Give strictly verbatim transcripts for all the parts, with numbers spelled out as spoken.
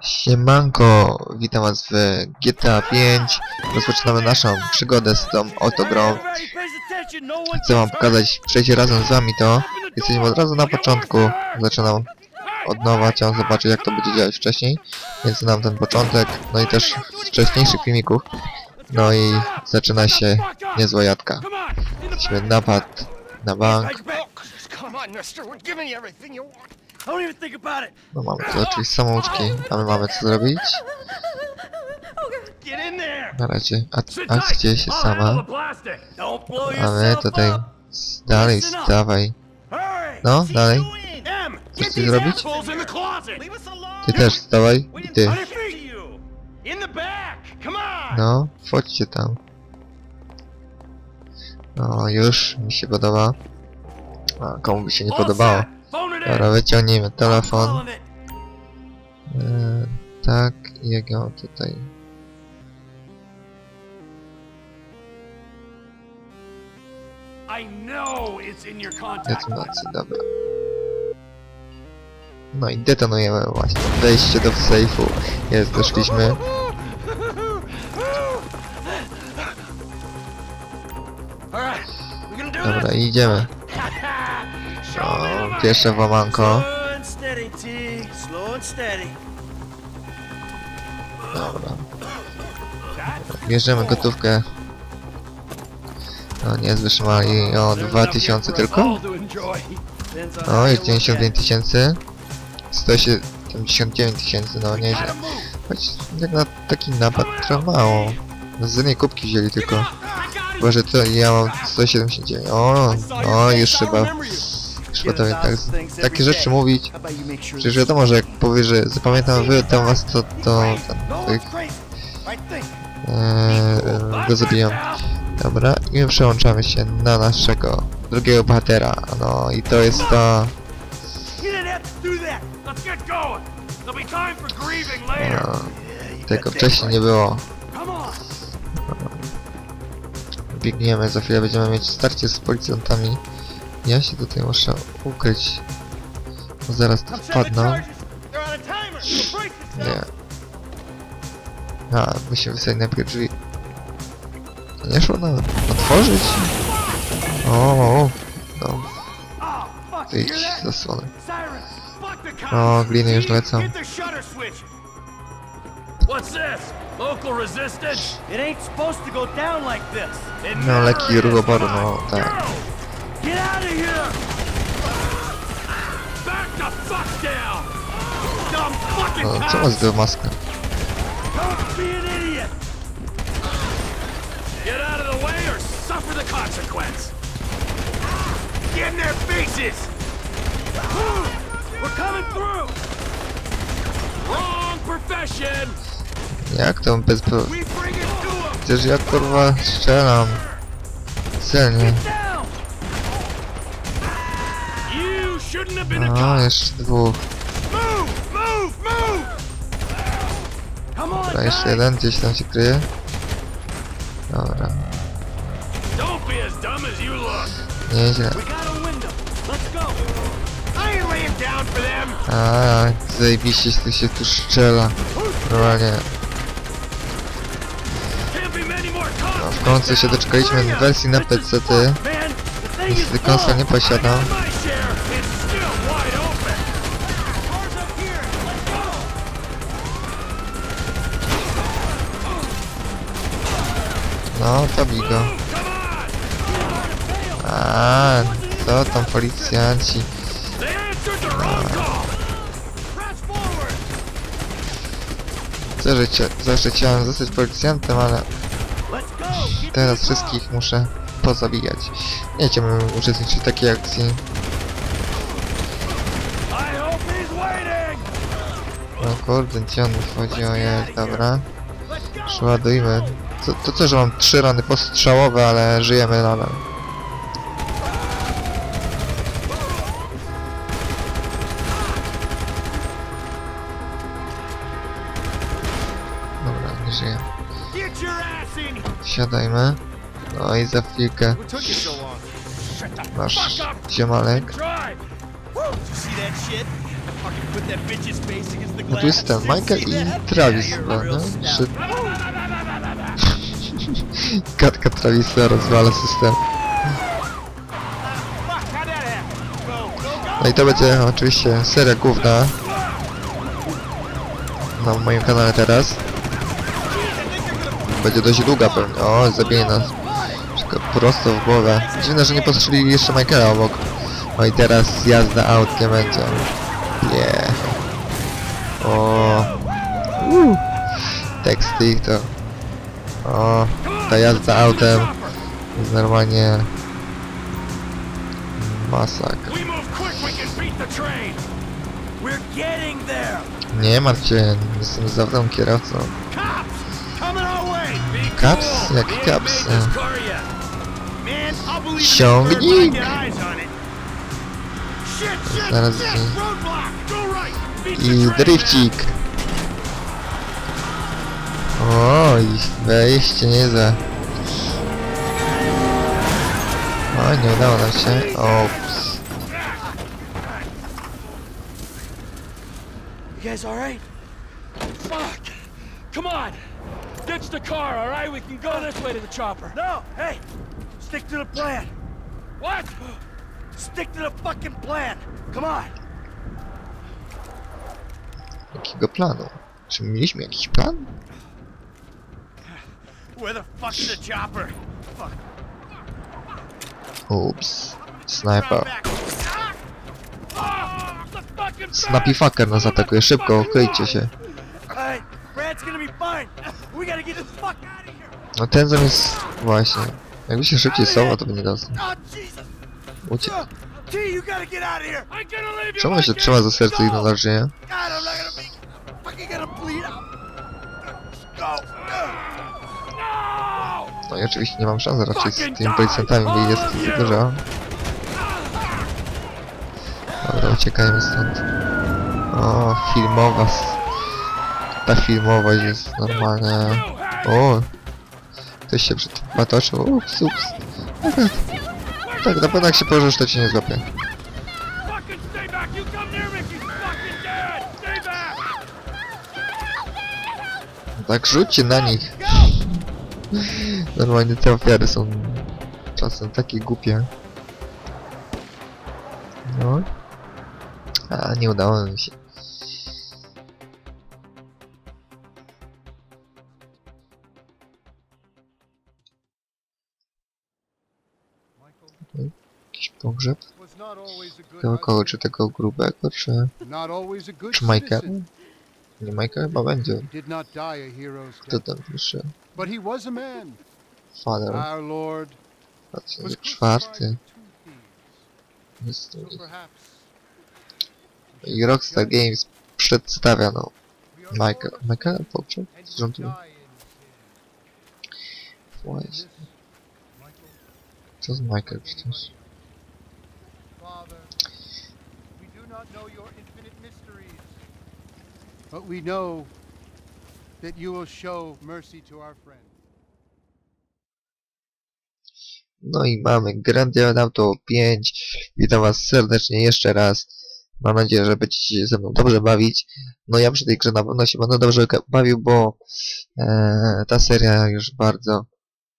Siemanko, witam was w G T A pięć. Rozpoczynamy naszą przygodę z tą oto grą. Chcę wam pokazać, przejdzie razem z wami to. Jesteśmy od razu na początku. Zaczynam od nowa, chciałem zobaczyć jak to będzie działać wcześniej. Więc znam ten początek, no i też z wcześniejszych filmików. No i zaczyna się niezła jadka. Jesteśmy napad na bank. No mamy tu oczywiście samouczki, a my mamy co zrobić. Na razie akcja się sama. Mamy tutaj... Dalej, stawaj. No, dalej. Chcesz coś zrobić? Ty też stawaj i ty. No, wchodźcie tam. No, już mi się podoba. A komu by się nie podobało? Dobra, wyciągnijmy telefon. Eee, tak, jak go tutaj. Detonacja, dobra. No i detonujemy właśnie. Wejście do sejfu. Jest, doszliśmy. Dobra, idziemy. O, pierwsze włamanko. Dobra. Bierzemy gotówkę. No nie, wytrzymali o dwa tysiące tylko. No, jest dziewięćdziesiąt pięć tysięcy. sto siedemdziesiąt dziewięć tysięcy, no nieźle. Choć jak na taki napad trochę mało. Z jednej kubki wzięli tylko. Chyba, że to ja mam sto siedemdziesiąt dziewięć. O, no już chyba. Potem tak, takie rzeczy mówić, przecież wiadomo, że jak powie, że zapamiętam wy, to was to, to, to tych, ee, go zabiją. Dobra, i my przełączamy się na naszego drugiego bohatera, no i to jest to... No, tego wcześniej nie było. Biegniemy, za chwilę będziemy mieć starcie z policjantami. Ja się tutaj muszę ukryć, bo zaraz tu wpadną. Nie. A, musimy wysadzić najpierw drzwi. Nie szło nam otworzyć? O, no. Wyjdź zasłony. O, gliny już lecą. No, leki rugoboru, no tak. Get out of here! Back the fuck down! Dumb fucking cop! Co was do maska? Don't be an idiot! Get out of the way or suffer the consequence! Get in their faces! Move! We're coming through! Wrong profession! Jak to bez... Przecież ja kurwa strzelam. Celnie. No, jeszcze dwóch. Dobra, jeszcze jeden gdzieś tam się kryje. Dobra. Nieźle. Aaa, zajebiście się tu, się tu strzela. Normalnie. No, w końcu się doczekaliśmy wersji na P C. Niestety konsol nie posiadam. No, to bigo. Aaa, co tam policjanci? Zawsze, zawsze chciałem zostać policjantem, ale teraz wszystkich muszę pozabijać. Nie chciałbym uczestniczyć w takiej akcji. No kurde, gdzie on wchodzi? Ojej, dobra. Przeładujmy. To, to co, że mam trzy rany postrzałowe, ale żyjemy nadal. Dobra, nie żyję. Siadajmy. No i za chwilkę. Masz ziomalek. No tu jest ten Michael i Travis, prawda? Czy... Gadka Travisa rozwala system. No i to będzie oczywiście seria główna na moim kanale teraz. Będzie dość długa pewnie. O, zabije nas prosto w głowę. Dziwne, że nie postrzeli jeszcze Michaela obok. O i teraz jazda autkiem będzie. Yeah. O. Uh. Teksty ich to. O. Ta jazda autem jest normalnie masakra. Nie martw się, jestem zawodowym kierowcą. Kaps? Jaki kaps? Ciągnik! Zaraz... I drifcik! O, i wejście niezłe. O, nie udało nam się. Ops. You guys alright? Fuck! Come on! Ditch the car, alright? We can go this way to the chopper. No! Hey! Stick to the plan! What? Stick to the fucking plan! Come on! Jakiego planu? Czy mieliśmy jakiś plan? Where the fuck is the chopper? Fuck. Oops. Sniper. Snappy fucker nas atakuje. Szybko, kryjcie się. No ten zamiast... Właśnie. Jakby się szybciej sowa, to by nie dostał. Uciek. Czemu się trzyma za serce i należy? No i oczywiście nie mam szans raczej z tymi policjantami, bo jest ich dużo. Dobra, uciekajmy stąd. O, filmowa. Ta filmowość jest normalna. O! Ktoś się przypatoczył. Ups, ups. Tak, na pewno jak się położysz, to cię nie złapie. Tak, rzućcie na nich. Normalnie te ofiary są czasem takie głupie. No. A, nie udało mi się. Jakiś pogrzeb? Tego kogo? Czy tego grubego? Czy... Czy Michael? Nie, Michael chyba będzie. Kto tam wyszedł? Father. dwa tysiące czwarty. I Rockstar Games przedstawia, no... Michael... Michael? Pogrzeb? Właśnie. Co z Michael przecież? But we know that you will show mercy to our friend. No i mamy Grand Theft Auto pięć. Witam was serdecznie jeszcze raz. Mam nadzieję, że będziecie się ze mną dobrze bawić. No ja przy tej grze na pewno się będę dobrze bawił, bo e, ta seria już bardzo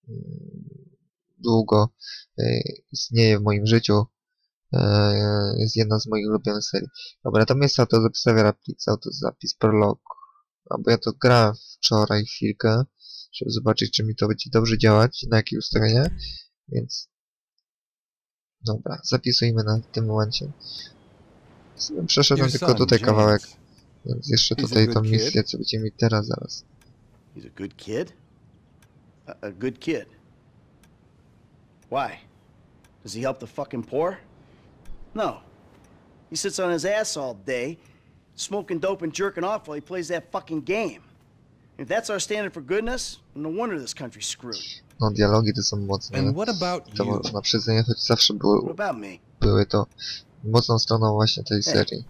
mm, długo e, istnieje w moim życiu. Jest jedna z moich ulubionych serii. Dobra, tam jest autozapis, autozapis, prolog. Albo ja to grałem wczoraj chwilkę, żeby zobaczyć, czy mi to będzie dobrze działać, na jakie ustawienia. Więc... Dobra, zapisujmy na tym momencie. Przeszedłem tylko tutaj kawałek. Więc jeszcze tutaj tą misję, co będzie mi teraz, zaraz. He's a good kid? A good kid? Why? Does he help the fucking poor? No. He sits on his ass all day, smoking dope and jerking off while he plays that fucking game. If that's our standard for goodness, no wonder this country's screwed. No, dialogi to są mocne. And what about you? To można przyznać, choć zawsze były, były to mocną stroną właśnie tej serii.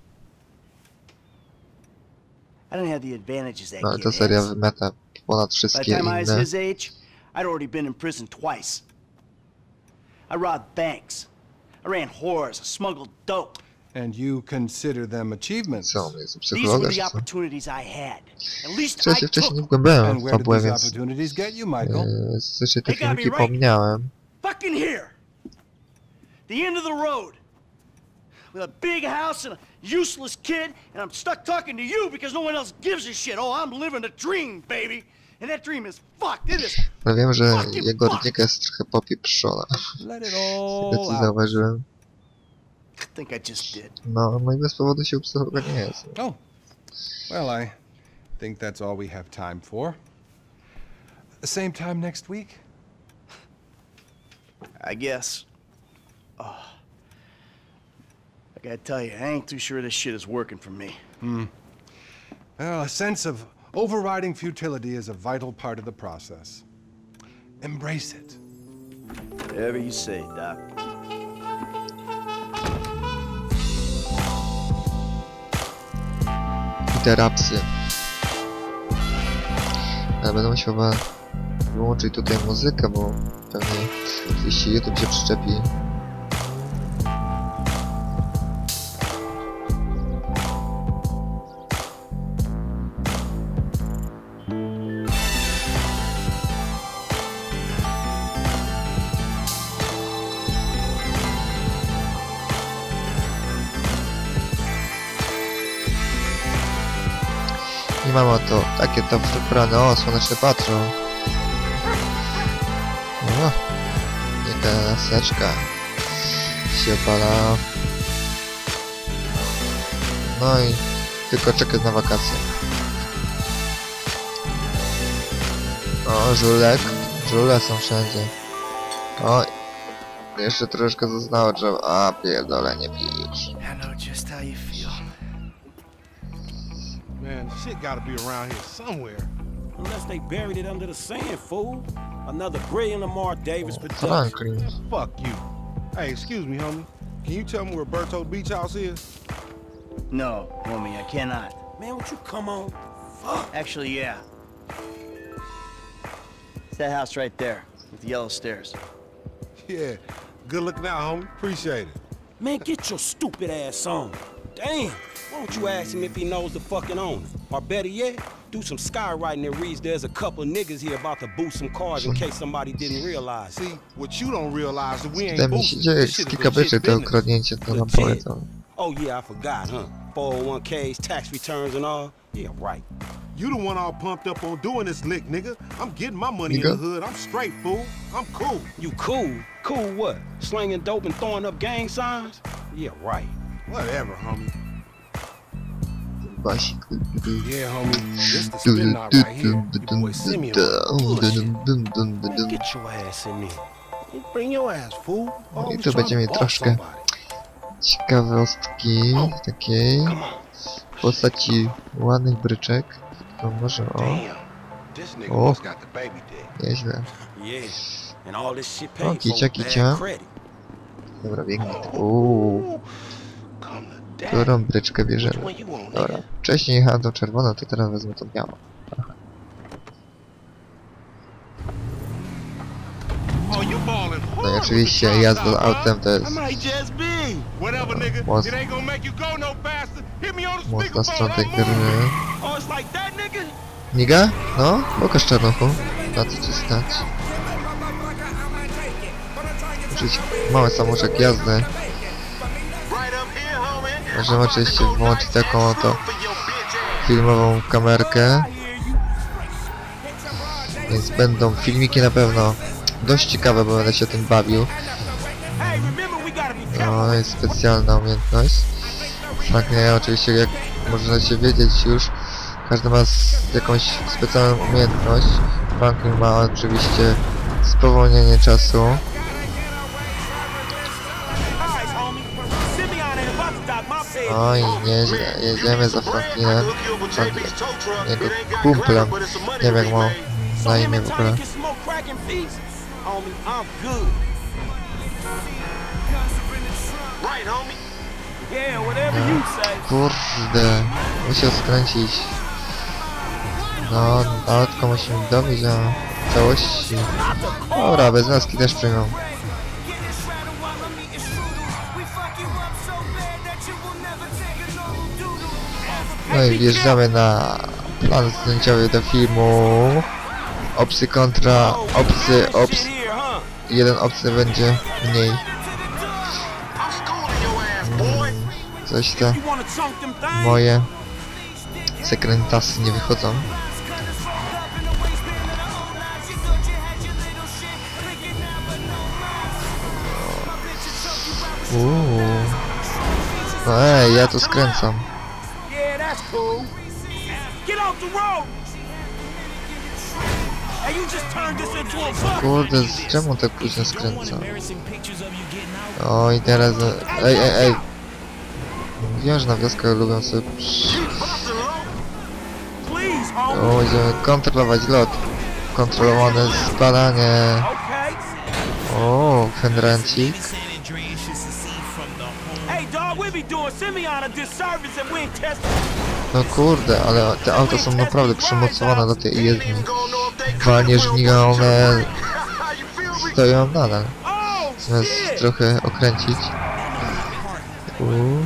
No, ale ta seria wymiata ponad wszystkie inne. I'd already been in prison twice. I robbed banks. I ran whores, I smuggled dope. And you consider them achievements. Co, on jest psychologiem? Przecież wcześniej nie głębiałem w fabułę, więc słyszę te filmiki, pominąłem. The end of the road with a big house and a useless kid, and I'm stuck talking to you because no one else gives a shit. Oh, I'm living a dream, baby, and that dream is fucked. It is. No wiem, że jego rodzinka jest trochę popieprzona. To zauważyłem. No, no i bez powodu się obserwować nie jest. Oh, well, I think that's all we have time for. Same time next week, I guess. Oh. I gotta tell you, I ain't too sure this shit is working for me. Hmm. Well, a sense of overriding futility is a vital part of the process. Embrace it. Whatever you say, Doc. Interrupcje. Ale będę musiał wyłączyć tutaj muzykę, bo pewnie jeśli YouTube się przyczepi. Mamo, to takie tam wybrane, o, słoneczny patrol. O, jaka laseczka się opala. No i tylko czekać na wakacje. O, żulek, żule są wszędzie. O, jeszcze troszkę zostało drzewa. A, pierdolę, nie pijesz. Man, shit gotta be around here somewhere. Unless they buried it under the sand, fool. Another brilliant Lamar Davis production. Fuck you. Hey, excuse me, homie. Can you tell me where Berto Beach House is? No, homie, I cannot. Man, would you come on? Fuck. Actually, yeah. It's that house right there with the yellow stairs. Yeah. Good looking out, homie. Appreciate it. Man, get your stupid ass on. Damn. Why don't you ask him if he knows the fucking owner? Or better yet, do some skywriting that reads there's a couple of niggas here about to boost some cars in case somebody didn't realize. See, what you don't realize that we ain't boosting. Oh yeah, I forgot, huh? four oh one K's, tax returns and all. Yeah, right. You the one all pumped up on doing this lick, nigga. I'm getting my money nigga. in the hood. I'm straight, fool. I'm cool. You cool? Cool what? Slinging dope and throwing up gang signs? Yeah, right. Whatever, homie. Yeah, homie, this the spin knot right here. Your boy Simeon. Get your ass in here. Bring your ass, fool. I tu będziemy troszkę ciekawostki takiej w postaci ładnych bryczek. To może o. O, nieźle. O, kicia, kicia. Dobra, biegnie. Uuu. Którą bryczkę bierzemy? Dobra. Wcześniej jechałem tą czerwoną, to teraz wezmę tą białą. No i oczywiście jazda autem to jest mocna strona tej gry. Niga? No? Pokaż czarnochu. Na co ci stać? Oczywiście małe samoczek jazdy. Możemy oczywiście włączyć taką oto filmową kamerkę. Więc będą filmiki na pewno dość ciekawe, bo będę się tym bawił. No jest specjalna umiejętność. Franklin, oczywiście jak można się wiedzieć już, każdy ma jakąś specjalną umiejętność. Franklin ma oczywiście spowolnienie czasu. Oj, nieźle, jedziemy za Franklinem, jego kumplem, nie wiem jak ma na imię w ogóle. Kurde, musiał skręcić. No, ale tylko musimy dobić na całości. Dobra, bez maski też przyjmą. No i wjeżdżamy na plan zdjęciowy do filmu. Obcy kontra obcy, obcy. Jeden obcy będzie mniej. Coś te moje sekretasy nie wychodzą. Uuu. No ej, ja to skręcam. Kurde, czemu tak późno skręcam? Oj, teraz... Ej, ej, ej! Wiem, że na wioskę lubią sobie... O, idziemy kontrolować lot. Kontrolowane spadanie. O, hendrancik. No kurde, ale te auta są naprawdę przymocowane do tej jezdni. Walnie żniwa, one stoją nadal. Zamiast trochę okręcić. Uuu.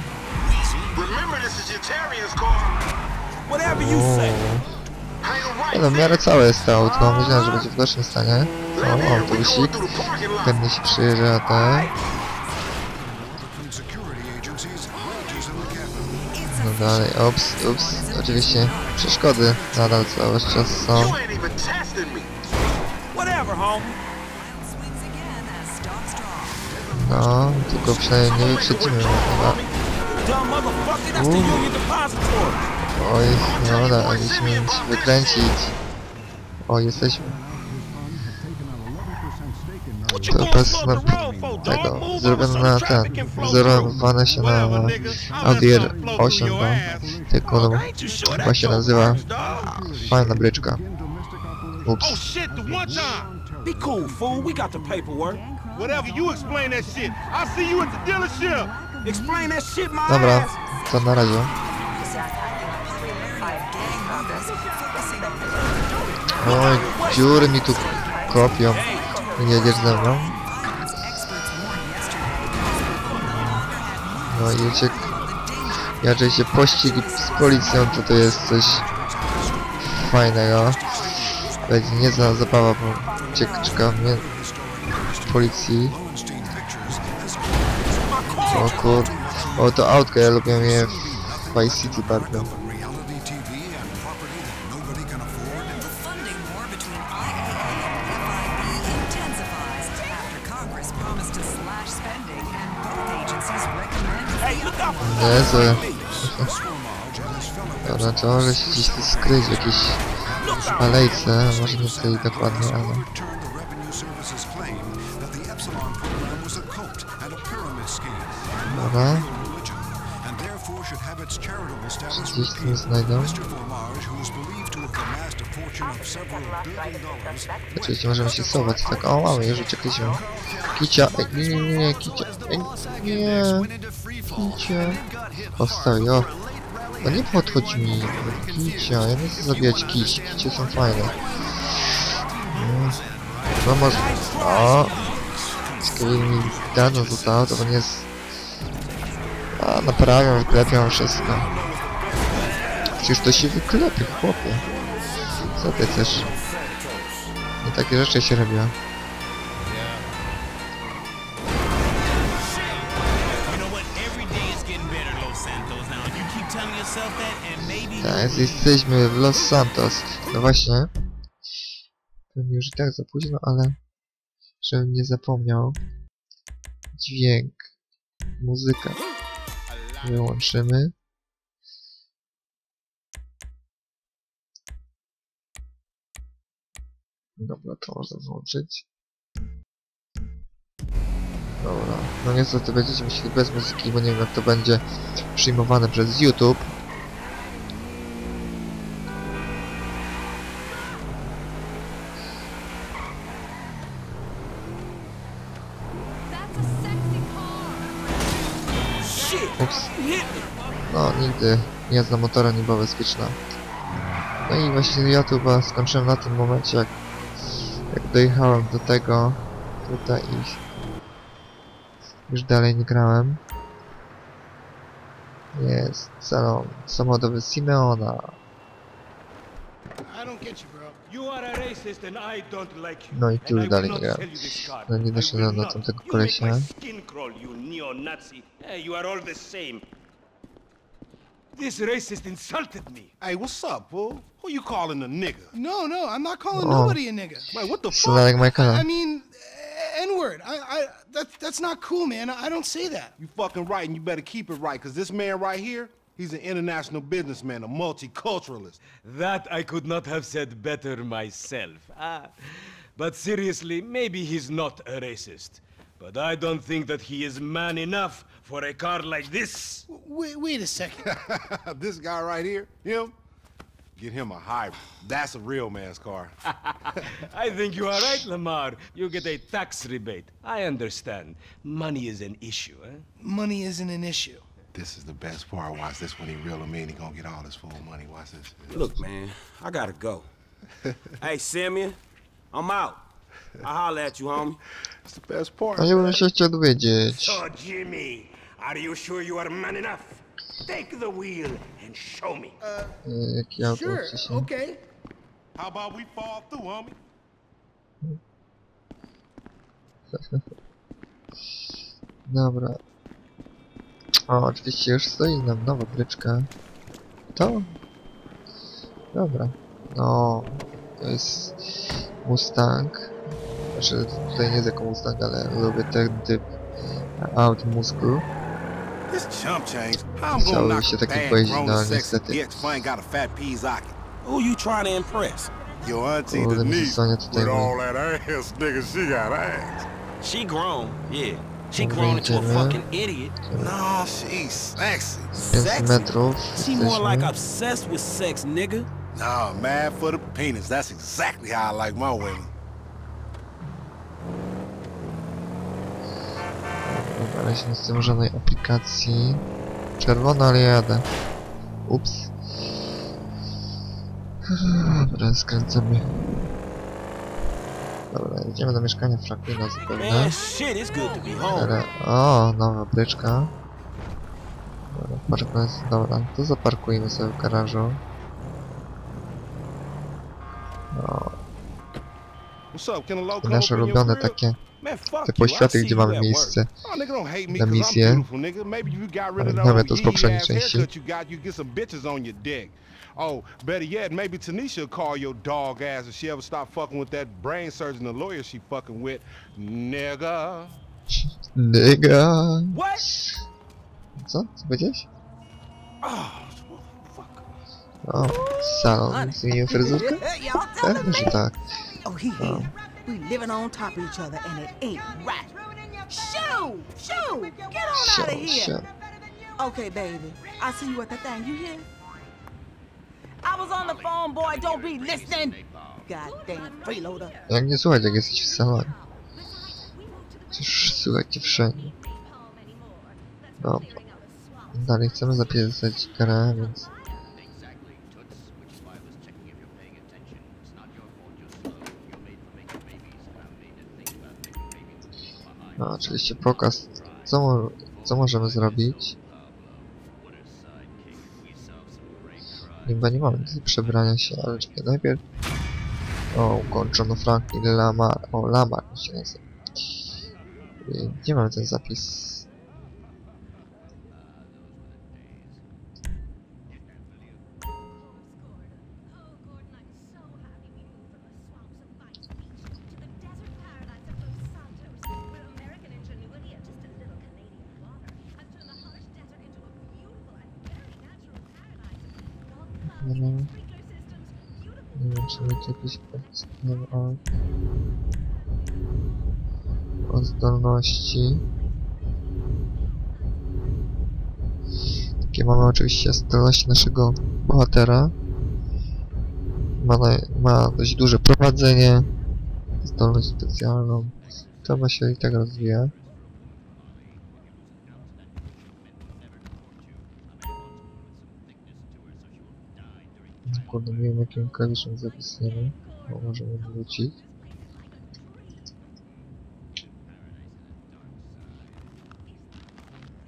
No w miarę całe jest to auto, myślałem, że będzie w gorszym stanie. O, autobusik. Pewnie się przyjeżdża, tak. No dalej, ops, ups, oczywiście przeszkody nadal cały czas są. No, tylko przynajmniej nie wyprzedzimy chyba. Oj, no daliśmy się wykręcić. O, jesteśmy. To bez tego, zrobione na ten, wzorowane się na Audi R osiem, no, tylko no, chyba się nazywa, fajna bryczka. Ups. Dobra, to na razie. Oj, dziury mi tu kopią. Jedziesz ze mną? No i uciek... Raczej się pościg z policją, to to jest coś fajnego. Będzie niezła zabawa, bo ucieczka mnie... policji. O kur... O, to autko, ja lubię je w Vice City bardzo. Jezu. Dobra, to może się gdzieś tu skryć w jakiejś alejce, może nie tutaj dokładnie, ale... Dobra. Czy gdzieś tu znajdą? Oczywiście możemy się schować, tak? O, mamy, już uciekliśmy. Kicia, ej, nie, nie, nie, kicia, ej, nie. Kicia. Powstawi, o. No nie podchodź mi. Kicia, ja nie chcę zabijać kici. Kicie są fajne. No może... O. Kiedy mi dano zostało, to nie jest... A, naprawiam, wyklepiam wszystko. Przecież to się wyklepie, chłopie. Co ty chcesz? Nie takie rzeczy się robiło. Tak, jesteśmy w Los Santos. No właśnie. Pewnie już i tak za późno, ale... Żebym nie zapomniał. Dźwięk. Muzyka. Wyłączymy. Dobra, to można włączyć. Dobra, no niestety będziecie musieli bez muzyki, bo nie wiem jak to będzie przyjmowane przez YouTube. Ups. No nigdy nie znam motora nie była bezpieczna. No i właśnie ja tu chyba skończyłem na tym momencie, jak Jak dojechałem do tego, tutaj i już dalej nie grałem. Jest salon samochodowy Simeona. No i tu dalej gra. No nie doszedłem do tamtego kolesia. This racist insulted me. Hey, what's up, bro? Who you calling a nigga? No, no, I'm not calling oh. nobody a nigga. Wait, what the fuck? Like Michael. I mean, N-word. I, I, that's that's not cool, man. I, I don't say that. You fucking right, and you better keep it right, cause this man right here, he's an international businessman, a multiculturalist. That I could not have said better myself. Ah, but seriously, maybe he's not a racist. But I don't think that he is man enough for a car like this. Wait, wait a second. This guy right here, him? Get him a hybrid. That's a real man's car. I think you are right, Lamar. You get a tax rebate. I understand. Money is an issue, eh? Money isn't an issue. This is the best part. Watch this when he reel him in. He gonna get all his full money. Watch this. Look, man, I gotta go. Hey, Simeon, I'm out. I holler at you, homie. It's the best part. A ja bym się chciał dowiedzieć. So, Jimmy, are you sure you are man enough? Take the wheel and show me. Uh, sure, okay. How about we fall through, homie? Dobra. O, oczywiście już stoi nam nowa bryczka. To? Dobra. No, to jest Mustang. Znaczy, tutaj nie jest jako Mustang, ale lubię ten typ aut mózgu. Cały się taki pojeździ, no niestety. Kurde, mi zostanie tutaj pięćset metrów. Jesteśmy. Nah, mad for the penis. That's exactly how I like my women. Ale się nie chcę żadnej aplikacji. Czerwona, ale jadę. Ups. Dobra, skręcamy. Dobra, idziemy do mieszkania Franklina zupełnie. Ale... O, nowa bryczka. Dobra, parkujemy. Dobra, to zaparkujemy sobie w garażu. No. I nasze ulubione takie te poświaty, gdzie mamy miejsce na misję, ale nawet to z poprzedniej części. Oh, better yet, maybe Tanisha will call your dog ass if she ever stop fucking with that brain surgeon and lawyer she fucking with, nigga. Nigga. What? Co? Co powiedziałeś? O, salon, zmieniłem fryzurkę? Pewnie, że tak. Oh, he here. We living on top of each other, and it ain't right. Shoo! Shoo! Get on show, out of here! Show. Okay, baby. I see you at the thing. You hear? I was on the phone, boy. Don't be listening. Goddamn freeloader. Jak nie słuchać, jak jesteś w salonie. Cóż, słuchajcie wszędzie. No. Dalej chcemy zapisać grę, więc... No, oczywiście pokaz, co, mo co możemy zrobić. Chyba nie mamy tutaj przebrania się, ale czekaj, najpierw... O, ukończono Franklin Lamar. O, Lamar się nazywa. Gdzie mamy ten zapis? Nie wiem, czy będzie jakiś podstawowy o, o zdolności. Takie mamy oczywiście zdolności naszego bohatera. Ma, na, ma dość duże prowadzenie, zdolność specjalną. To ma się i tak rozwija. Dokładnie wiem, jakim klawiszem zapisujemy, bo możemy wrócić.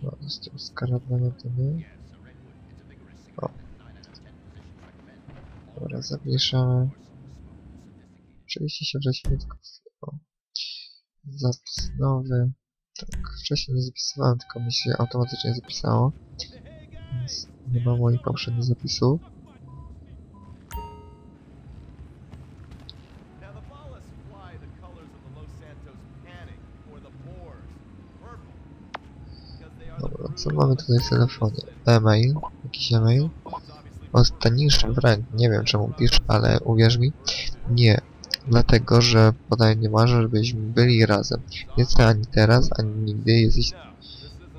No, z tym skarabinem to nie. Dobra, zawieszamy. Oczywiście się wrześniu tylko zapis nowy. Tak, wcześniej nie zapisywałem, tylko mi się automatycznie zapisało. Więc nie ma moich poprzednich zapisów. Dobra, co mamy tutaj w telefonie? E-mail, jakiś e-mail. Od Tanisha wręcz, nie wiem czemu pisz, ale uwierz mi, nie. Dlatego, że podaj nie masz, żebyśmy byli razem. Nie chcę ani teraz, ani nigdy jesteś...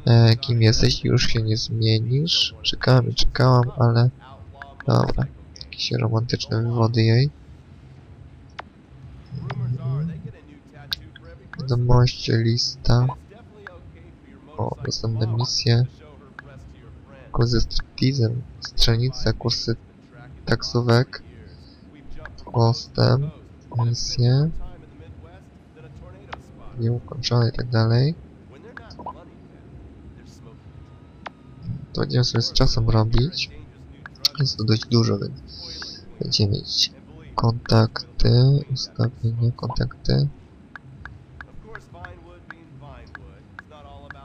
E, kim jesteś, już się nie zmienisz. Czekałam i czekałam, ale... Dobra. Jakieś romantyczne wywody jej. Wiadomość, lista. O, dostępne misje. Kursy striptizem. Strzelnica, kursy taksówek. Postęp. Misje nieukończone i tak dalej. To będziemy sobie z czasem robić. Jest to dość dużo, więc będziemy mieć kontakty, ustawienie, kontakty.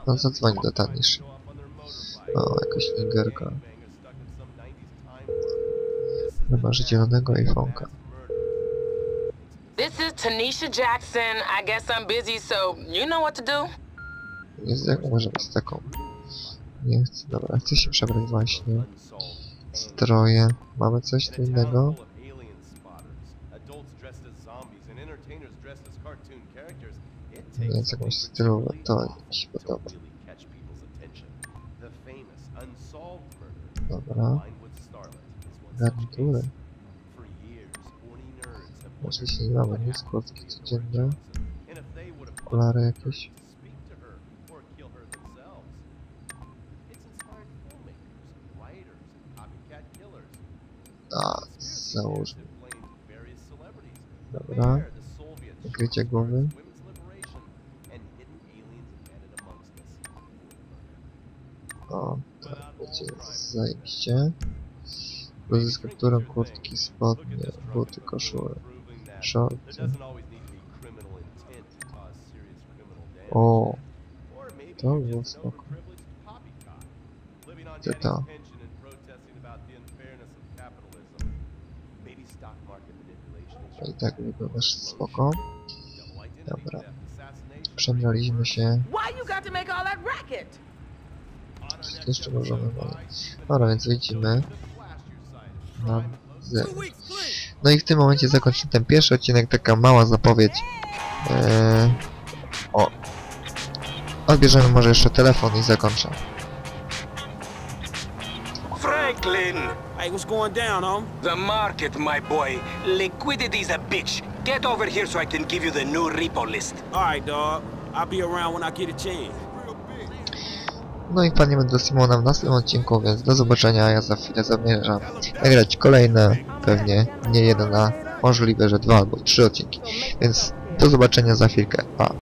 No zadzwoń do Tanisha. O, jakaś lingerka. Chyba, że zielonego iPhone'ka. This is Tanisha Jackson. I guess I'm busy, so you know what to do. Nie z jaką możemy z taką. Nie chcę, dobra, chcę się przebrać właśnie. Stroje. Mamy coś tu innego? Nie jest jakąś stylówę, to mi się podoba. Dobra. Garnitury. Może się nie mamy, nie? Składki codzienne. Okulary jakieś. A, załóżmy. Dobra. Nakrycie głowy. O, tak, będzie zajebiście. Bluzy z kapturą, kurtki, spodnie, buty, koszule. Short. O, to było spoko. Co to? I tak wygląda spoko. Dobra. Przebraliśmy się. Coś jeszcze możemy mówić. Dobra, więc widzimy. Na zewnątrz. No i w tym momencie zakończy ten pierwszy odcinek, taka mała zapowiedź. Eee, o. Odbierzemy może jeszcze telefon i zakończę. Franklin! Hey, what's going down, huh? The market, my boy. Liquidity's a bitch. Get over here so I can give you the new repo list. Alright, dog. I'll be around when I get a chance. No i wpadniemy do Simona w następnym odcinku, więc do zobaczenia, ja za chwilę zamierzam nagrać kolejne, pewnie nie jeden, a możliwe, że dwa albo trzy odcinki, więc do zobaczenia za chwilkę, pa!